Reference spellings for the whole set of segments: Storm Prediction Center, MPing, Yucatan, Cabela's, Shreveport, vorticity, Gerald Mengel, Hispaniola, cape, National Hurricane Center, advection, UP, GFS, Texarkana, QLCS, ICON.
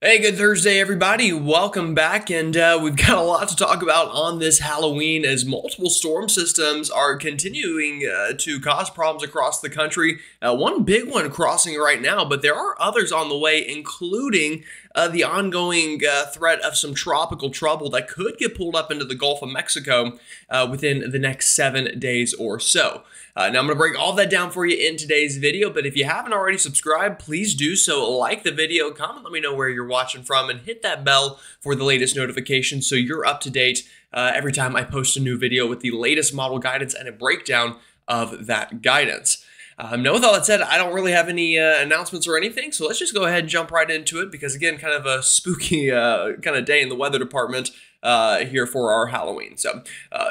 Hey, good Thursday, everybody. Welcome back, and we've got a lot to talk about on this Halloween as multiple storm systems are continuing to cause problems across the country. One big one crossing right now, but there are others on the way, including the ongoing threat of some tropical trouble that could get pulled up into the Gulf of Mexico within the next 7 days or so. Now, I'm going to break all that down for you in today's video, but if you haven't already subscribed, please do so. Like the video, comment, let me know where you're watching from, and hit that bell for the latest notifications so you're up to date every time I post a new video with the latest model guidance and a breakdown of that guidance. Now, with all that said, I don't really have any announcements or anything, so let's just go ahead and jump right into it because, again, kind of a spooky kind of day in the weather department here for our Halloween. So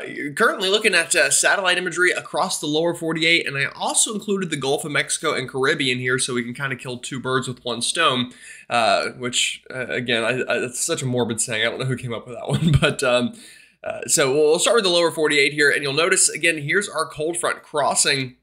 you're currently looking at satellite imagery across the lower 48, and I also included the Gulf of Mexico and Caribbean here so we can kind of kill two birds with one stone, which, again, it's such a morbid saying. I don't know who came up with that one, but... so we'll start with the lower 48 here, and you'll notice, again, here's our cold front crossing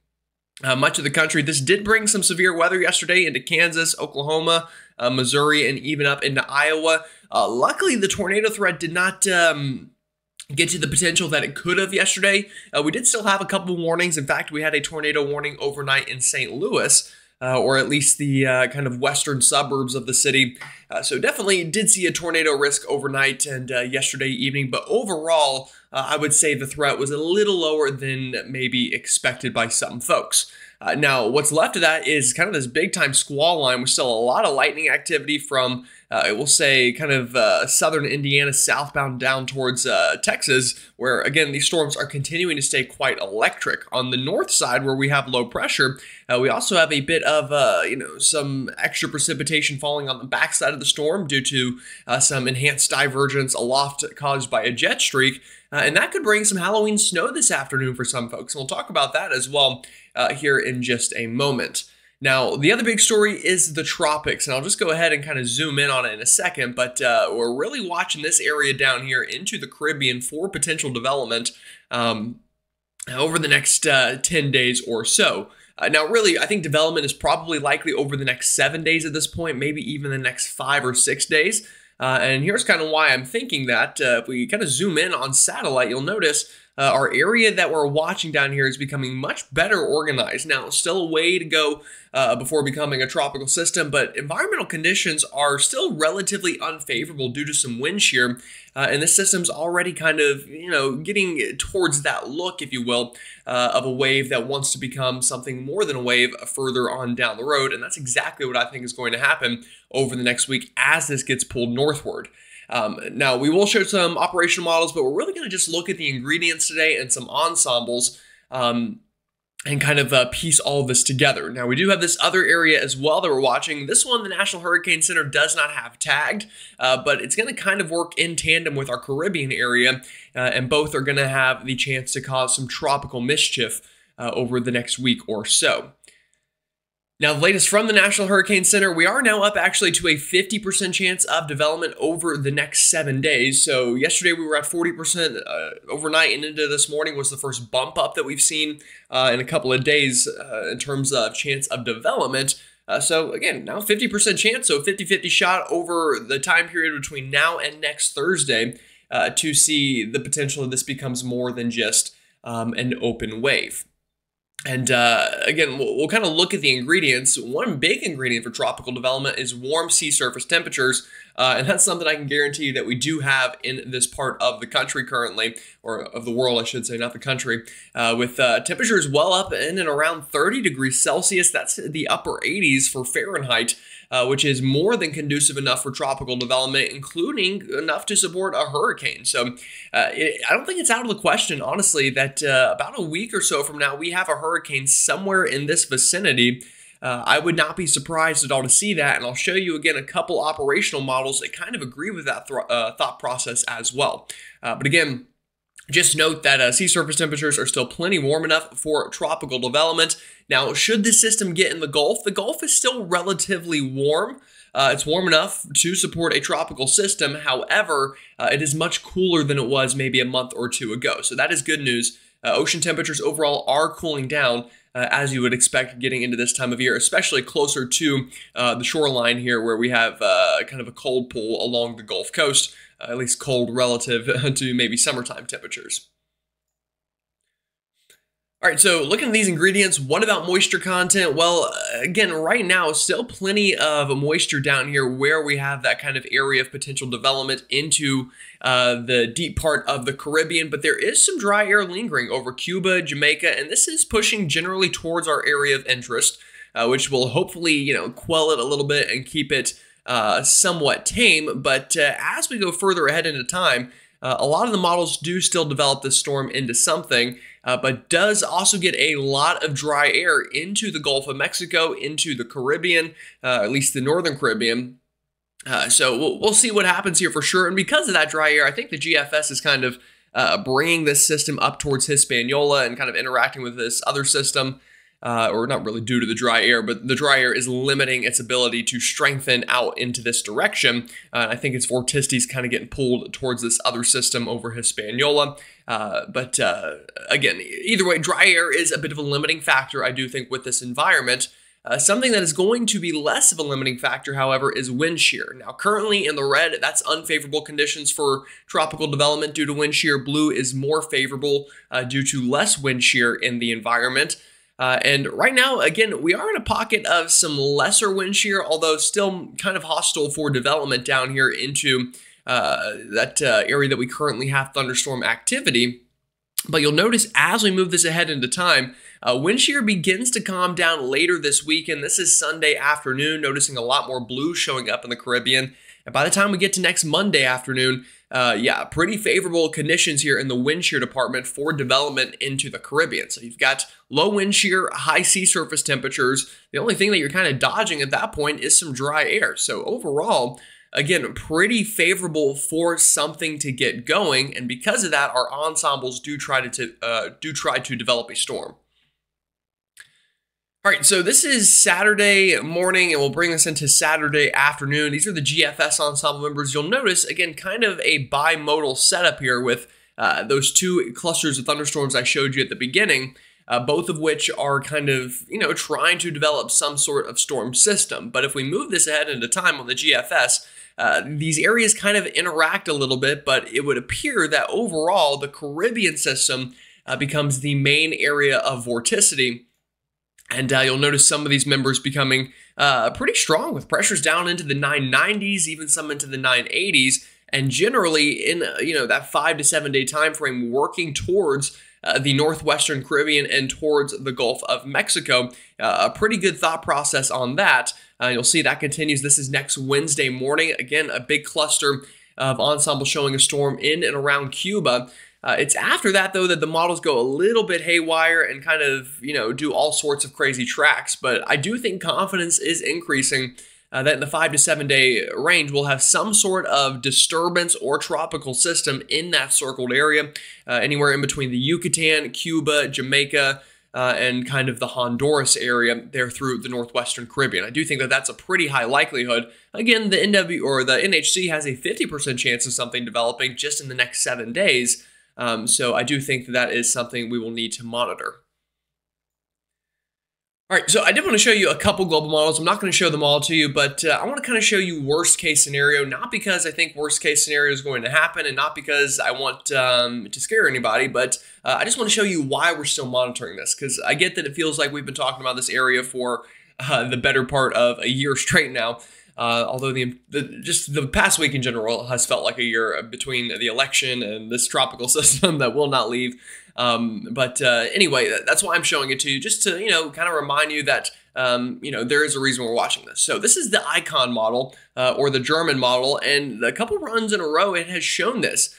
much of the country. This did bring some severe weather yesterday into Kansas, Oklahoma, Missouri, and even up into Iowa. Luckily, the tornado threat did not get to the potential that it could have yesterday. We did still have a couple warnings. In fact, we had a tornado warning overnight in St. Louis, or at least the kind of western suburbs of the city. So definitely did see a tornado risk overnight and yesterday evening. But overall, I would say the threat was a little lower than maybe expected by some folks. Now, what's left of that is kind of this big-time squall line. We're still a lot of lightning activity from, we'll say, kind of southern Indiana, southbound down towards Texas, where, again, these storms are continuing to stay quite electric. On the north side, where we have low pressure, we also have a bit of, some extra precipitation falling on the backside of the storm due to some enhanced divergence aloft caused by a jet streak. And that could bring some Halloween snow this afternoon for some folks. And we'll talk about that as well here in just a moment. Now, the other big story is the tropics, and I'll just go ahead and kind of zoom in on it in a second, but we're really watching this area down here into the Caribbean for potential development over the next 10 days or so. Now, really, I think development is probably likely over the next 7 days at this point, maybe even the next 5 or 6 days. And here's kind of why I'm thinking that. If we kind of zoom in on satellite, you'll notice our area that we're watching down here is becoming much better organized. Now, still a way to go before becoming a tropical system, but environmental conditions are still relatively unfavorable due to some wind shear, and this system's already kind of, getting towards that look, if you will, of a wave that wants to become something more than a wave further on down the road, and that's exactly what I think is going to happen over the next week as this gets pulled northward. Now, we will show some operational models, but we're really going to just look at the ingredients today and some ensembles and kind of piece all of this together. Now, we do have this other area as well that we're watching. This one, the National Hurricane Center, does not have tagged, but it's going to kind of work in tandem with our Caribbean area, and both are going to have the chance to cause some tropical mischief over the next week or so. Now, the latest from the National Hurricane Center, we are now up actually to a 50% chance of development over the next 7 days. So yesterday we were at 40% overnight, and into this morning was the first bump up that we've seen in a couple of days in terms of chance of development. So again, now 50% chance, so 50-50 shot over the time period between now and next Thursday to see the potential of this becomes more than just an open wave. And again, we'll kind of look at the ingredients. One big ingredient for tropical development is warm sea surface temperatures. And that's something I can guarantee you that we do have in this part of the country currently, or of the world, I should say, not the country, with temperatures well up in and around 30 degrees Celsius. That's the upper 80s for Fahrenheit, which is more than conducive enough for tropical development, including enough to support a hurricane. So I don't think it's out of the question, honestly, that about a week or so from now, we have a hurricane somewhere in this vicinity. I would not be surprised at all to see that, and I'll show you again a couple operational models that kind of agree with that thought process as well. But again, just note that sea surface temperatures are still plenty warm enough for tropical development. Now, should this system get in the Gulf is still relatively warm. It's warm enough to support a tropical system. However, it is much cooler than it was maybe a month or two ago. So that is good news. Ocean temperatures overall are cooling down, as you would expect getting into this time of year, especially closer to the shoreline here where we have kind of a cold pool along the Gulf Coast, at least cold relative to maybe summertime temperatures. All right, so looking at these ingredients, what about moisture content? Well, again, right now, still plenty of moisture down here where we have that kind of area of potential development into the deep part of the Caribbean, but there is some dry air lingering over Cuba, Jamaica, and this is pushing generally towards our area of interest, which will hopefully, quell it a little bit and keep it somewhat tame. But as we go further ahead into time, a lot of the models do still develop this storm into something, but does also get a lot of dry air into the Gulf of Mexico, into the Caribbean, at least the Northern Caribbean. So we'll see what happens here for sure. And because of that dry air, I think the GFS is kind of bringing this system up towards Hispaniola and kind of interacting with this other system. Or not really due to the dry air, but the dry air is limiting its ability to strengthen out into this direction. I think its vorticity is kind of getting pulled towards this other system over Hispaniola. But again, either way, dry air is a bit of a limiting factor, I do think, with this environment. Something that is going to be less of a limiting factor, however, is wind shear. Now, currently in the red, that's unfavorable conditions for tropical development due to wind shear. Blue is more favorable due to less wind shear in the environment. And right now, again, we are in a pocket of some lesser wind shear, although still kind of hostile for development down here into that area that we currently have thunderstorm activity. But you'll notice as we move this ahead into time, wind shear begins to calm down later this weekend. This is Sunday afternoon, noticing a lot more blue showing up in the Caribbean. And by the time we get to next Monday afternoon, yeah, pretty favorable conditions here in the wind shear department for development into the Caribbean. So you've got low wind shear, high sea surface temperatures. The only thing that you're kind of dodging at that point is some dry air. So overall, again, pretty favorable for something to get going. And because of that, our ensembles do try to develop a storm. All right, so this is Saturday morning, and we'll bring this into Saturday afternoon. These are the GFS ensemble members. You'll notice, again, kind of a bimodal setup here with those two clusters of thunderstorms I showed you at the beginning, both of which are kind of, trying to develop some sort of storm system. But if we move this ahead into time on the GFS, these areas kind of interact a little bit, but it would appear that overall the Caribbean system becomes the main area of vorticity. And you'll notice some of these members becoming pretty strong with pressures down into the 990s, even some into the 980s, and generally in that 5 to 7 day time frame, working towards the northwestern Caribbean and towards the Gulf of Mexico. A pretty good thought process on that. You'll see that continues. This is next Wednesday morning. Again, a big cluster of ensemble showing a storm in and around Cuba. It's after that, though, that the models go a little bit haywire and kind of, do all sorts of crazy tracks. But I do think confidence is increasing that in the 5 to 7 day range, we'll have some sort of disturbance or tropical system in that circled area, anywhere in between the Yucatan, Cuba, Jamaica, and kind of the Honduras area there through the northwestern Caribbean. I do think that that's a pretty high likelihood. Again, the NHC has a 50% chance of something developing just in the next 7 days. So I do think that is something we will need to monitor. All right, so I did want to show you a couple global models. I'm not going to show them all to you, but I want to kind of show you worst case scenario, not because I think worst case scenario is going to happen and not because I want to scare anybody, but I just want to show you why we're still monitoring this, because I get that it feels like we've been talking about this area for the better part of a year straight now. Although just the past week in general has felt like a year between the election and this tropical system that will not leave. But anyway, that's why I'm showing it to you, just to, kind of remind you that, there is a reason we're watching this. So this is the ICON model or the German model, and a couple runs in a row it has shown this.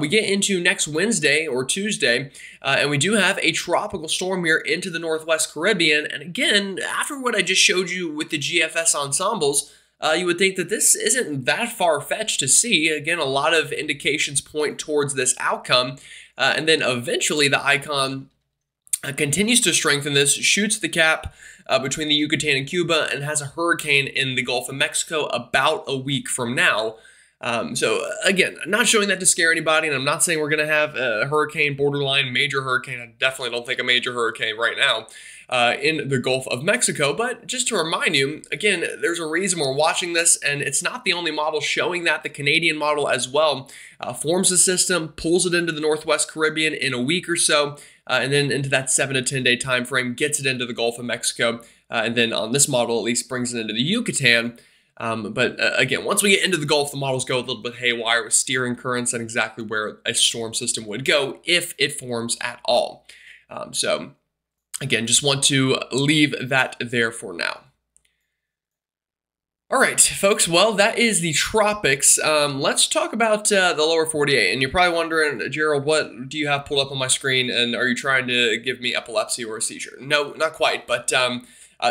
We get into next Wednesday or Tuesday, and we do have a tropical storm here into the Northwest Caribbean. And again, after what I just showed you with the GFS ensembles, you would think that this isn't that far-fetched to see. Again, a lot of indications point towards this outcome. And then eventually the ICON continues to strengthen this, shoots the cap between the Yucatan and Cuba, and has a hurricane in the Gulf of Mexico about a week from now. So again, I'm not showing that to scare anybody, and I'm not saying we're going to have a hurricane, borderline major hurricane. I definitely don't think a major hurricane right now. in the Gulf of Mexico. But just to remind you, again, there's a reason we're watching this, and it's not the only model showing that. The Canadian model as well forms a system, pulls it into the Northwest Caribbean in a week or so, and then into that 7 to 10 day time frame, gets it into the Gulf of Mexico, and then on this model at least brings it into the Yucatan. But again, once we get into the Gulf, the models go a little bit haywire with steering currents and exactly where a storm system would go if it forms at all. So again, just want to leave that there for now. All right, folks, well, that is the tropics. Let's talk about the lower 48. And you're probably wondering, Gerald, what do you have pulled up on my screen? And are you trying to give me epilepsy or a seizure? No, not quite. But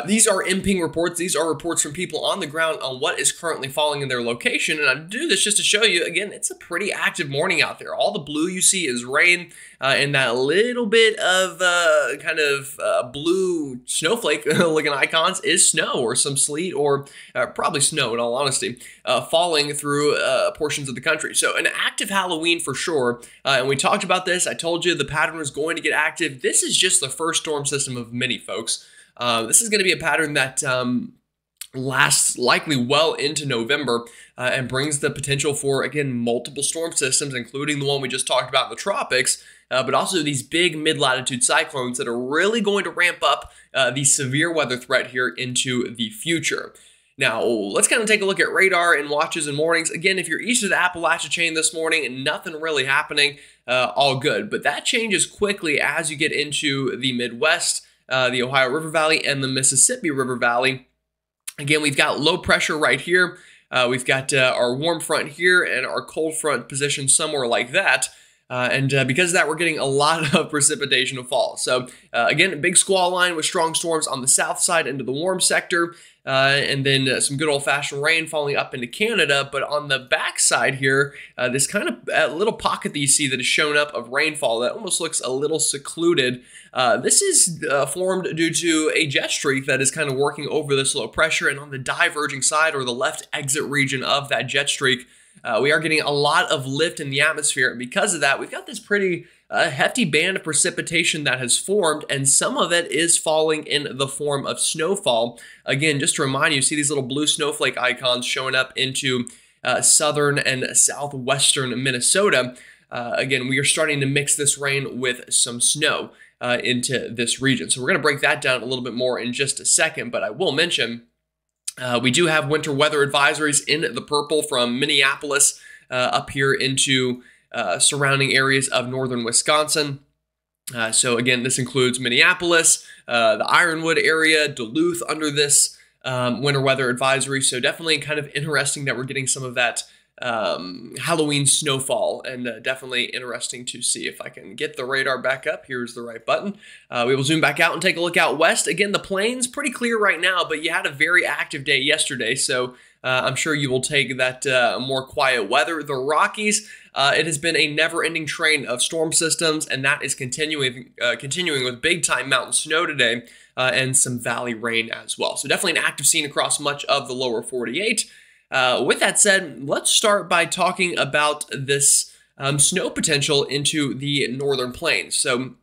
these are MPing reports. These are reports from people on the ground on what is currently falling in their location. And I do this just to show you, again, it's a pretty active morning out there. All the blue you see is rain. And that little bit of kind of blue snowflake looking icons is snow or some sleet or probably snow in all honesty, falling through portions of the country. So an active Halloween for sure. And we talked about this. I told you the pattern was going to get active. This is just the first storm system of many, folks. This is going to be a pattern that lasts likely well into November and brings the potential for, again, multiple storm systems, including the one we just talked about in the tropics, but also these big mid-latitude cyclones that are really going to ramp up the severe weather threat here into the future. Now, let's kind of take a look at radar and watches and warnings. Again, if you're east of the Appalachia chain this morning, nothing really happening, all good. But that changes quickly as you get into the Midwest, the Ohio River Valley, and the Mississippi River Valley. Again, we've got low pressure right here. We've got our warm front here and our cold front positioned somewhere like that. And because of that, we're getting a lot of precipitation and fall. So again, a big squall line with strong storms on the south side into the warm sector, and then some good old-fashioned rain falling up into Canada. But on the back side here, this kind of little pocket that you see that is shown up of rainfall that almost looks a little secluded. This is formed due to a jet streak that is kind of working over this low pressure, and on the diverging side or the left exit region of that jet streak, we are getting a lot of lift in the atmosphere, and because of that, we've got this pretty hefty band of precipitation that has formed, and some of it is falling in the form of snowfall. Again, just to remind you, see these little blue snowflake icons showing up into southern and southwestern Minnesota. Again, we are starting to mix this rain with some snow into this region. So we're going to break that down a little bit more in just a second, but I will mention we do have winter weather advisories in the purple from Minneapolis up here into surrounding areas of northern Wisconsin. So again, this includes Minneapolis, the Ironwood area, Duluth under this winter weather advisory. So definitely kind of interesting that we're getting some of that Halloween snowfall, and definitely interesting to see. If I can get the radar back up, here's the right button. We will zoom back out and take a look out west. Again, the plains pretty clear right now, but you had a very active day yesterday, so I'm sure you will take that more quiet weather. The Rockies, it has been a never-ending train of storm systems, and that is continuing with big-time mountain snow today and some valley rain as well. So definitely an active scene across much of the lower 48. With that said, let's start by talking about this snow potential into the northern plains. So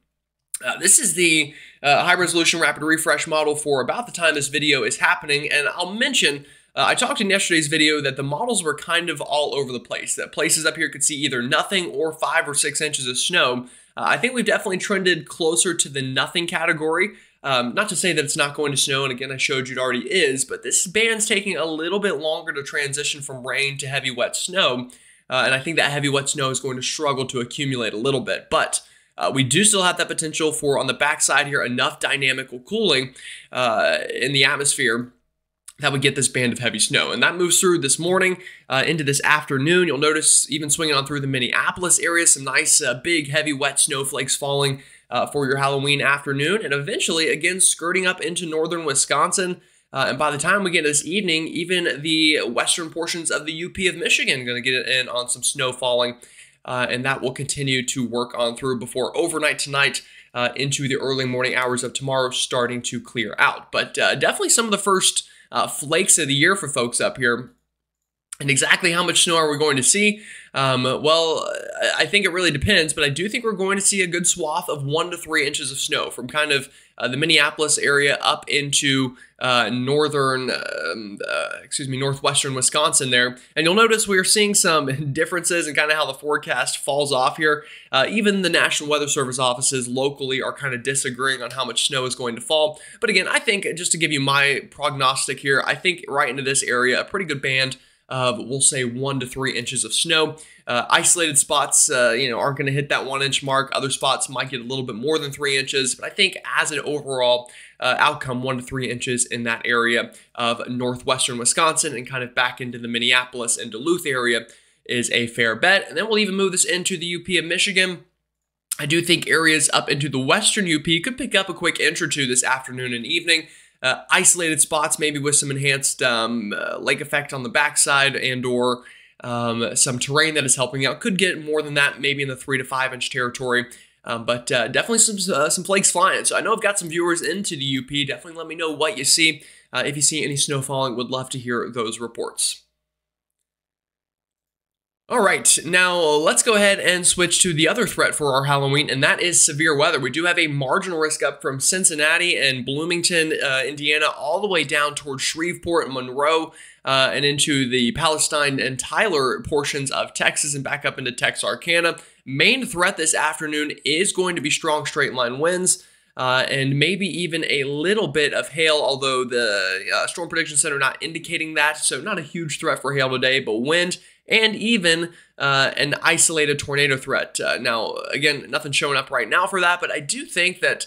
this is the high-resolution rapid refresh model for about the time this video is happening. And I'll mention, I talked in yesterday's video that the models were kind of all over the place, that places up here could see either nothing or 5 or 6 inches of snow. I think we've definitely trended closer to the nothing category. Not to say that it's not going to snow, and again, I showed you it already is, but this band's taking a little bit longer to transition from rain to heavy, wet snow, and I think that heavy, wet snow is going to struggle to accumulate a little bit, but we do still have that potential for, on the backside here, enough dynamical cooling in the atmosphere that would get this band of heavy snow. And that moves through this morning into this afternoon. You'll notice even swinging on through the Minneapolis area, some nice big, heavy, wet snowflakes falling for your Halloween afternoon, and eventually, again, skirting up into northern Wisconsin. And by the time we get to this evening, even the western portions of the UP of Michigan are going to get in on some snow falling, and that will continue to work on through before overnight tonight into the early morning hours of tomorrow, starting to clear out. But definitely some of the first flakes of the year for folks up here. And exactly how much snow are we going to see? Well, I think it really depends, but I do think we're going to see a good swath of 1 to 3 inches of snow from kind of the Minneapolis area up into northwestern Wisconsin there. And you'll notice we're seeing some differences in kind of how the forecast falls off here. Even the National Weather Service offices locally are kind of disagreeing on how much snow is going to fall. But again, I think, just to give you my prognostic here, I think right into this area, a pretty good band of, we'll say, 1 to 3 inches of snow. Isolated spots, aren't going to hit that 1 inch mark. Other spots might get a little bit more than 3 inches, but I think as an overall outcome, 1 to 3 inches in that area of northwestern Wisconsin and kind of back into the Minneapolis and Duluth area is a fair bet. And then we'll even move this into the UP of Michigan. I do think areas up into the western UP could pick up a quick inch or two this afternoon and evening. Isolated spots, maybe with some enhanced lake effect on the backside and or some terrain that is helping out. Could get more than that, maybe in the 3 to 5 inch territory, but definitely some flakes flying. So I know I've got some viewers into the UP. Definitely let me know what you see. If you see any snow falling, would love to hear those reports. All right, now let's go ahead and switch to the other threat for our Halloween, and that is severe weather. We do have a marginal risk up from Cincinnati and Bloomington, Indiana, all the way down towards Shreveport and Monroe, and into the Palestine and Tyler portions of Texas and back up into Texarkana. Main threat this afternoon is going to be strong straight line winds. And maybe even a little bit of hail, although the Storm Prediction Center not indicating that, so not a huge threat for hail today, but wind and even an isolated tornado threat. Now, again, nothing showing up right now for that, but I do think that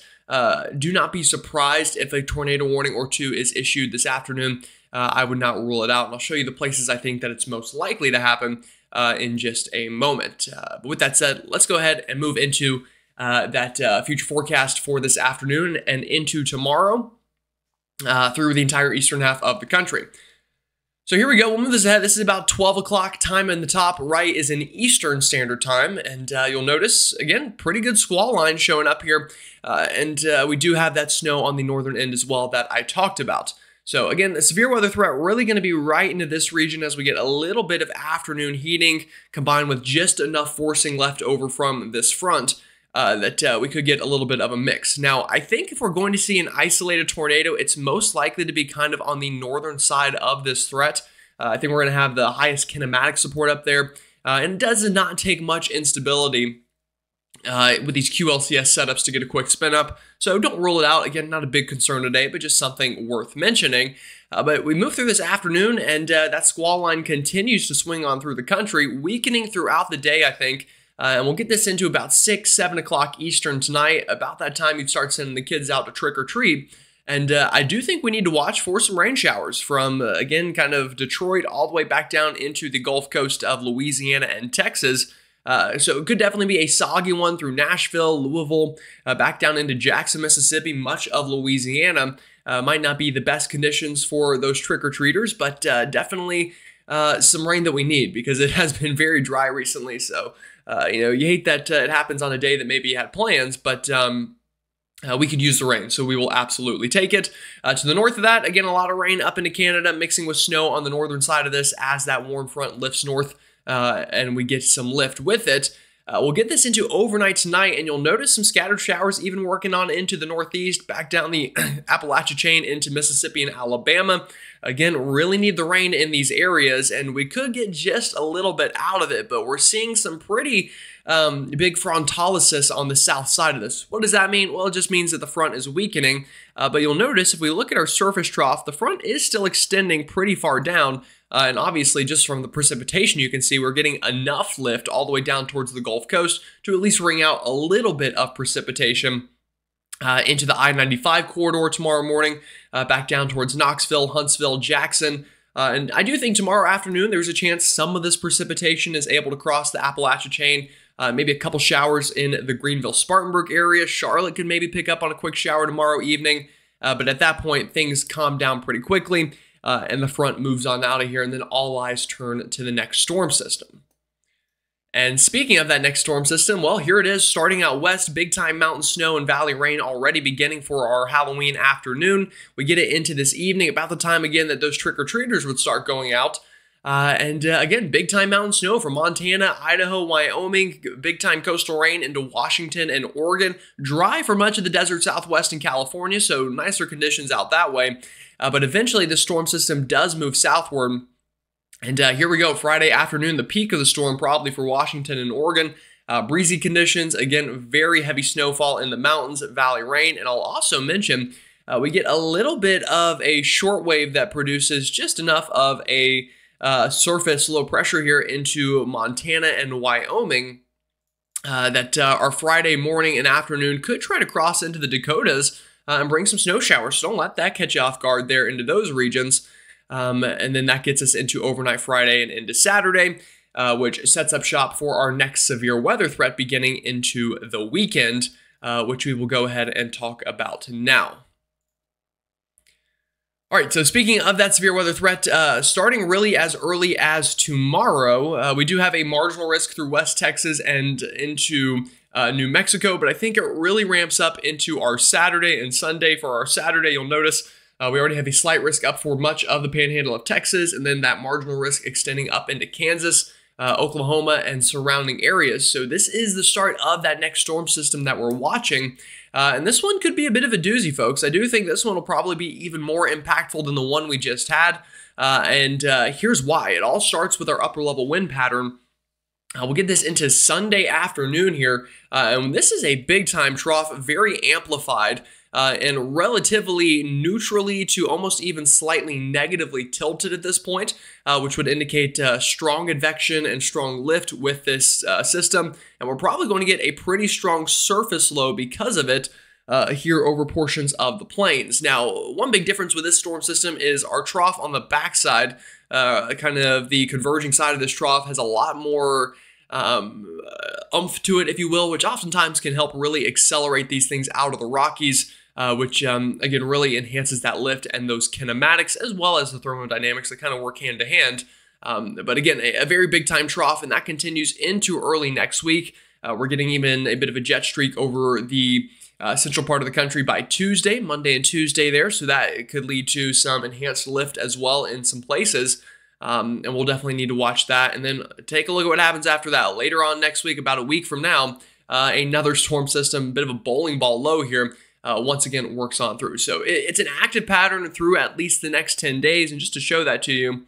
do not be surprised if a tornado warning or two is issued this afternoon. I would not rule it out, and I'll show you the places I think that it's most likely to happen in just a moment. But with that said, let's go ahead and move into that future forecast for this afternoon and into tomorrow through the entire eastern half of the country. So here we go. We'll move this ahead. This is about 12 o'clock. Time in the top right is in Eastern Standard Time. And you'll notice, again, pretty good squall line showing up here. And we do have that snow on the northern end as well that I talked about. So again, the severe weather threat really going to be right into this region as we get a little bit of afternoon heating combined with just enough forcing left over from this front. That we could get a little bit of a mix. Now, I think if we're going to see an isolated tornado, it's most likely to be kind of on the northern side of this threat. I think we're going to have the highest kinematic support up there. And it does not take much instability with these QLCS setups to get a quick spin up. So don't rule it out. Again, not a big concern today, but just something worth mentioning. But we move through this afternoon, and that squall line continues to swing on through the country, weakening throughout the day, I think. And we'll get this into about 6, 7 o'clock Eastern tonight. About that time, you'd start sending the kids out to trick or treat. And I do think we need to watch for some rain showers from, again, kind of Detroit all the way back down into the Gulf Coast of Louisiana and Texas. So it could definitely be a soggy one through Nashville, Louisville, back down into Jackson, Mississippi, much of Louisiana. Might not be the best conditions for those trick-or-treaters, but definitely some rain that we need because it has been very dry recently. So you hate that it happens on a day that maybe you had plans, but we could use the rain, so we will absolutely take it. To the north of that, again, a lot of rain up into Canada, mixing with snow on the northern side of this as that warm front lifts north and we get some lift with it. We'll get this into overnight tonight, and you'll notice some scattered showers even working on into the northeast, back down the Appalachia chain into Mississippi and Alabama. Again, really need the rain in these areas, and we could get just a little bit out of it, but we're seeing some pretty big frontalysis on the south side of this. What does that mean? Well, it just means that the front is weakening, but you'll notice if we look at our surface trough, the front is still extending pretty far down. And obviously, just from the precipitation, you can see we're getting enough lift all the way down towards the Gulf Coast to at least wring out a little bit of precipitation into the I-95 corridor tomorrow morning, back down towards Knoxville, Huntsville, Jackson. And I do think tomorrow afternoon there's a chance some of this precipitation is able to cross the Appalachia chain. Maybe a couple showers in the Greenville-Spartanburg area. Charlotte could maybe pick up on a quick shower tomorrow evening. But at that point, things calm down pretty quickly. And the front moves on out of here, and then all eyes turn to the next storm system. And speaking of that next storm system, well, here it is starting out west, big time mountain snow and valley rain already beginning for our Halloween afternoon. We get it into this evening, about the time again that those trick-or-treaters would start going out. Again, big time mountain snow from Montana, Idaho, Wyoming, big time coastal rain into Washington and Oregon. Dry for much of the desert Southwest and California, so nicer conditions out that way. But eventually the storm system does move southward. Here we go, Friday afternoon, the peak of the storm probably for Washington and Oregon. Breezy conditions, again, very heavy snowfall in the mountains, valley rain. And I'll also mention we get a little bit of a short wave that produces just enough of a surface low pressure here into Montana and Wyoming our Friday morning and afternoon could try to cross into the Dakotas and bring some snow showers. So don't let that catch you off guard there into those regions. And then that gets us into overnight Friday and into Saturday, which sets up shop for our next severe weather threat beginning into the weekend, which we will go ahead and talk about now. All right, so speaking of that severe weather threat, starting really as early as tomorrow, we do have a marginal risk through West Texas and into New Mexico, but I think it really ramps up into our Saturday and Sunday. For our Saturday, you'll notice we already have a slight risk up for much of the panhandle of Texas, and then that marginal risk extending up into Kansas, Oklahoma, and surrounding areas. So this is the start of that next storm system that we're watching. And this one could be a bit of a doozy, folks. I do think this one will probably be even more impactful than the one we just had. Here's why. It all starts with our upper level wind pattern. We'll get this into Sunday afternoon here. And this is a big time trough, very amplified and relatively neutrally to almost even slightly negatively tilted at this point, which would indicate strong advection and strong lift with this system. And we're probably going to get a pretty strong surface low because of it here over portions of the plains. Now, one big difference with this storm system is our trough on the backside, kind of the converging side of this trough, has a lot more oomph to it, if you will, which oftentimes can help really accelerate these things out of the Rockies, which again really enhances that lift and those kinematics as well as the thermodynamics that kind of work hand to hand. But again, a very big time trough, and that continues into early next week. We're getting even a bit of a jet streak over the central part of the country by Tuesday, Monday and Tuesday there, so that could lead to some enhanced lift as well in some places. And we'll definitely need to watch that. And then take a look at what happens after that. Later on next week, about a week from now, another storm system, a bit of a bowling ball low here, once again works on through. So it's an active pattern through at least the next 10 days. And just to show that to you,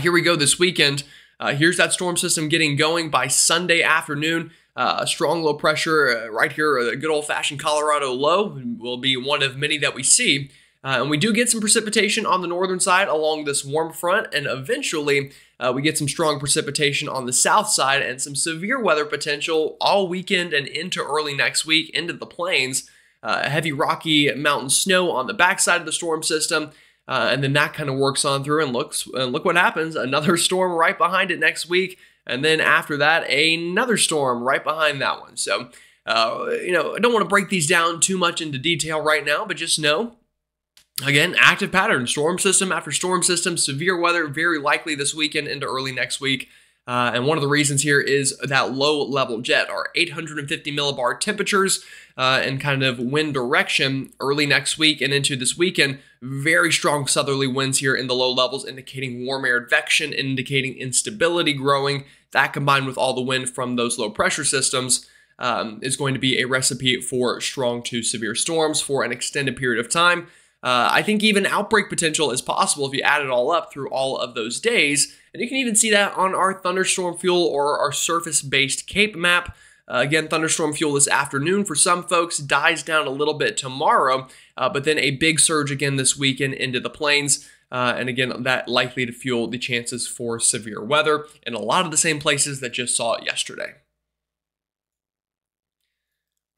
here we go this weekend. Here's that storm system getting going by Sunday afternoon. Strong low pressure right here, a good old-fashioned Colorado low will be one of many that we see. And we do get some precipitation on the northern side along this warm front, and eventually we get some strong precipitation on the south side and some severe weather potential all weekend and into early next week into the plains. Heavy rocky mountain snow on the backside of the storm system, and then that kind of works on through, and look what happens. Another storm right behind it next week, and then after that another storm right behind that one. So I don't want to break these down too much into detail right now, but just know, again, active pattern, storm system after storm system, severe weather very likely this weekend into early next week. And one of the reasons here is that low level jet, our 850 millibar temperatures and kind of wind direction early next week and into this weekend. Very strong southerly winds here in the low levels, indicating warm air advection, indicating instability growing. That combined with all the wind from those low pressure systems is going to be a recipe for strong to severe storms for an extended period of time. I think even outbreak potential is possible if you add it all up through all of those days. And you can even see that on our thunderstorm fuel or our surface-based Cape map. Again, thunderstorm fuel this afternoon for some folks, dies down a little bit tomorrow, but then a big surge again this weekend into the plains. And again, that likely to fuel the chances for severe weather in a lot of the same places that just saw it yesterday.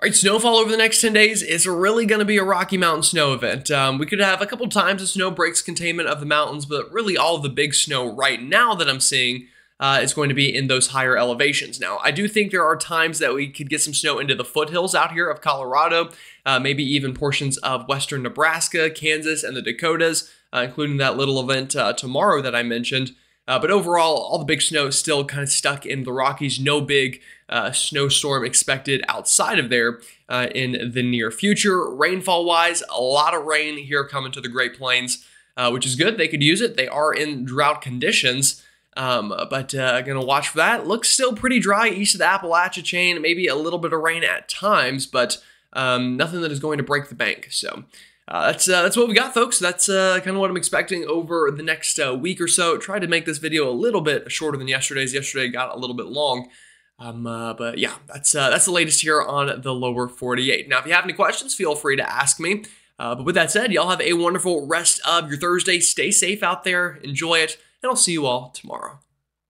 All right, snowfall over the next 10 days is really going to be a Rocky Mountain snow event. We could have a couple times of snow breaks containment of the mountains, but really all of the big snow right now that I'm seeing is going to be in those higher elevations. Now, I do think there are times that we could get some snow into the foothills out here of Colorado, maybe even portions of western Nebraska, Kansas, and the Dakotas, including that little event tomorrow that I mentioned. But overall, all the big snow is still kind of stuck in the Rockies. No big snowstorm expected outside of there in the near future. Rainfall-wise, a lot of rain here coming to the Great Plains. which is good. They could use it. They are in drought conditions. But going to watch for that. Looks still pretty dry east of the Appalachia chain, maybe a little bit of rain at times, but nothing that is going to break the bank. So that's what we got, folks. That's kind of what I'm expecting over the next week or so. Tried to make this video a little bit shorter than yesterday's. Yesterday got a little bit long. But yeah, that's the latest here on the lower 48. Now, if you have any questions, feel free to ask me. But with that said, y'all have a wonderful rest of your Thursday. Stay safe out there. Enjoy it. And I'll see you all tomorrow.